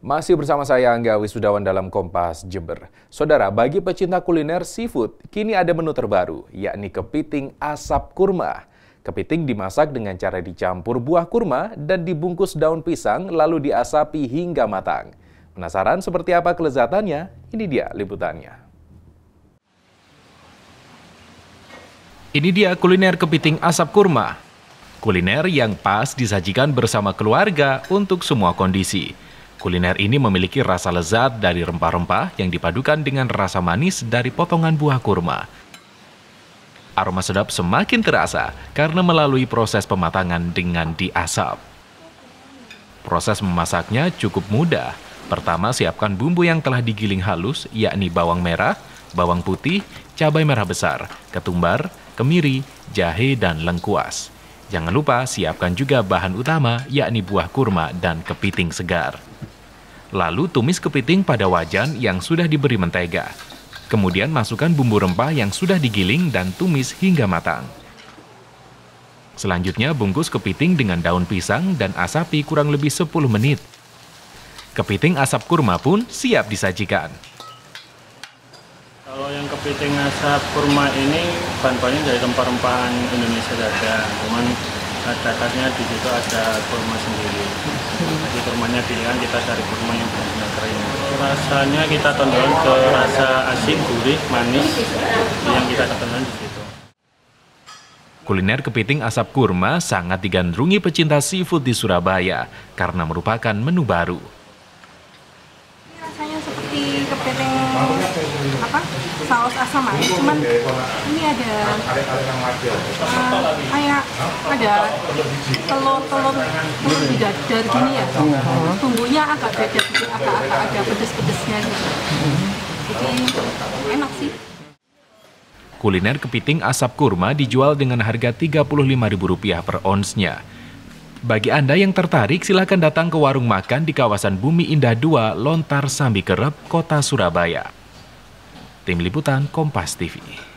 Masih bersama saya Angga Wisudawan dalam Kompas Jember. Saudara, bagi pecinta kuliner seafood, kini ada menu terbaru, yakni kepiting asap kurma. Kepiting dimasak dengan cara dicampur buah kurma dan dibungkus daun pisang lalu diasapi hingga matang. Penasaran seperti apa kelezatannya? Ini dia liputannya. Ini dia kuliner kepiting asap kurma. Kuliner yang pas disajikan bersama keluarga untuk semua kondisi. Kuliner ini memiliki rasa lezat dari rempah-rempah yang dipadukan dengan rasa manis dari potongan buah kurma. Aroma sedap semakin terasa karena melalui proses pematangan dengan diasap. Proses memasaknya cukup mudah. Pertama, siapkan bumbu yang telah digiling halus, yakni bawang merah, bawang putih, cabai merah besar, ketumbar, kemiri, jahe, dan lengkuas. Jangan lupa siapkan juga bahan utama, yakni buah kurma dan kepiting segar. Lalu tumis kepiting pada wajan yang sudah diberi mentega. Kemudian masukkan bumbu rempah yang sudah digiling dan tumis hingga matang. Selanjutnya bungkus kepiting dengan daun pisang dan asapi kurang lebih 10 menit. Kepiting asap kurma pun siap disajikan. Kalau yang kepiting asap kurma ini bahan-bahannya dari rempah-rempahan Indonesia saja. Cuman dasarnya di situ ada kurma sendiri. Jadi kurmanya pilihan kita dari kurma yang benar-benar kering. Rasanya kita tonjolkan ke rasa asin, gurih, manis yang kita ketemukan di situ. Kuliner kepiting asap kurma sangat digandrungi pecinta seafood di Surabaya karena merupakan menu baru. Rasanya seperti kepiting saus asam manis, cuman ini ada kayak ada telur dadar gini ya, bumbunya agak beda, agak ada pedes-pedesnya gitu. Jadi enak sih. Kuliner kepiting asap kurma dijual dengan harga Rp35.000 per onsnya. Bagi Anda yang tertarik, silakan datang ke warung makan di kawasan Bumi Indah 2, Lontar Sambikerep, Kota Surabaya. Tim Liputan Kompas TV.